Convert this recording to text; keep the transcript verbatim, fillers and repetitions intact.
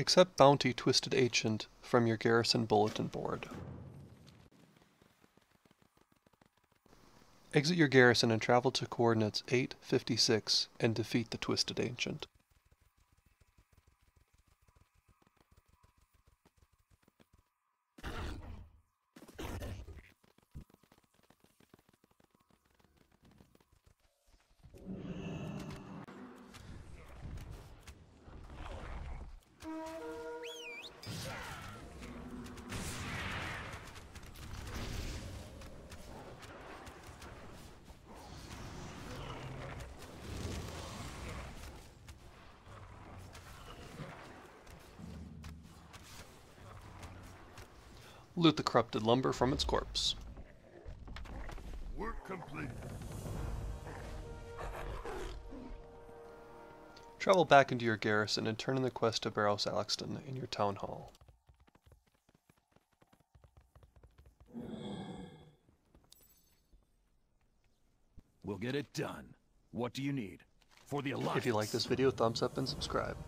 Accept bounty Twisted Ancient from your Garrison Bulletin Board. Exit your garrison and travel to coordinates eight, fifty-six and defeat the Twisted Ancient. Loot the corrupted lumber from its corpse. Work complete. Travel back into your garrison and turn in the quest to Baros Alexston in your town hall. We'll get it done. What do you need? For the Alliance. If you like this video, thumbs up and subscribe.